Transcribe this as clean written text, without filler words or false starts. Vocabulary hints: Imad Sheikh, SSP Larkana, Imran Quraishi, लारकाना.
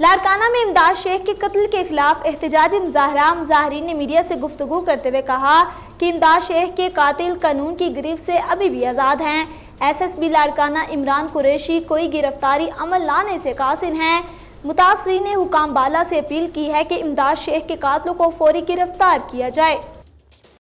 लारकाना में इमदाद शेख के कत्ल के खिलाफ एहतजाजी मुजाहरीन ने मीडिया से गुफ्तगू करते हुए कहा कि इमदाद शेख के कातिल कानून की गिरफ्त से अभी भी आज़ाद हैं। SSP लारकाना इमरान कुरैशी कोई गिरफ्तारी अमल लाने से कासिन हैं। मुतासरी ने हुकाम बाला से अपील की है कि इमदाद शेख के कातलों को फौरी गिरफ्तार किया जाए।